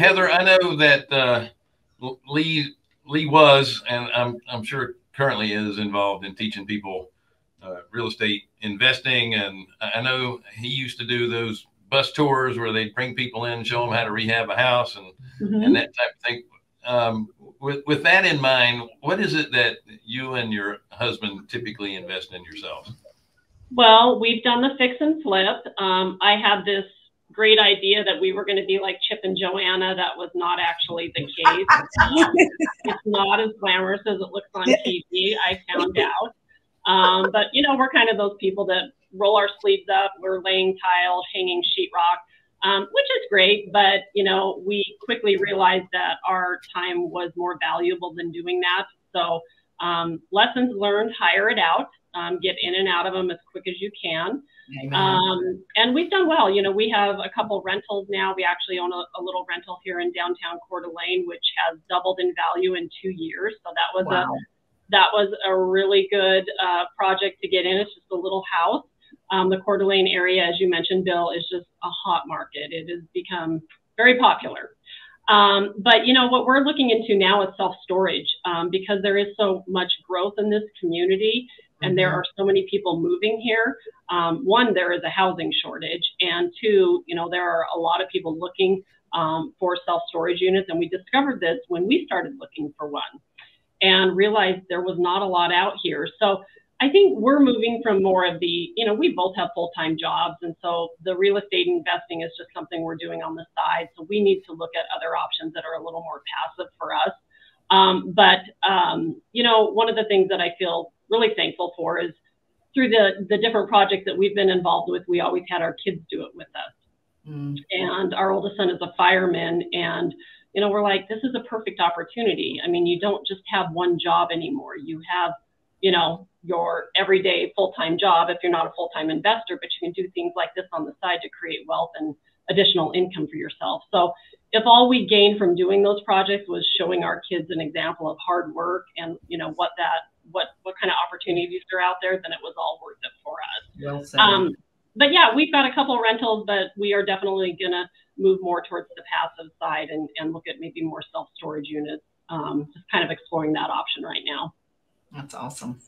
Heather, I know that Lee was, and I'm sure currently is, involved in teaching people real estate investing. And I know he used to do those bus tours where they'd bring people in, show them how to rehab a house and, mm-hmm. and that type of thing. With that in mind, what is it that you and your husband typically invest in yourselves? Well, we've done the fix and flip. I had this great idea that we were going to be like Chip and Joanna. That was not actually the case. It's not as glamorous as it looks on TV, I found out. But, you know, we're kind of those people that roll our sleeves up. We're laying tile, hanging sheetrock. Which is great, but, you know, we quickly realized that our time was more valuable than doing that. So lessons learned, hire it out, get in and out of them as quick as you can. And we've done well. You know, we have a couple rentals now. We actually own a little rental here in downtown Coeur d'Alene, which has doubled in value in 2 years. So that was, wow. that was a really good project to get in. It's just a little house. The Coeur d'Alene area, as you mentioned, Bill, is just a hot market. It has become very popular. But, you know, what we're looking into now is self-storage because there is so much growth in this community and there are so many people moving here. One, there is a housing shortage. And two, you know, there are a lot of people looking for self-storage units. And we discovered this when we started looking for one and realized there was not a lot out here. So I think we're moving from more of the, you know, we both have full-time jobs. And so the real estate investing is just something we're doing on the side. So we need to look at other options that are a little more passive for us. You know, one of the things that I feel really thankful for is through the different projects that we've been involved with, we always had our kids do it with us. Mm-hmm. And our oldest son is a fireman. And, you know, we're like, this is a perfect opportunity. I mean, you don't just have one job anymore. You have, you know, your everyday full-time job if you're not a full-time investor, but you can do things like this on the side to create wealth and additional income for yourself. So if all we gained from doing those projects was showing our kids an example of hard work and, you know, what kind of opportunities are out there, then it was all worth it for us. Well, but yeah, we've got a couple of rentals, but we are definitely going to move more towards the passive side and look at maybe more self-storage units, just kind of exploring that option right now. That's awesome.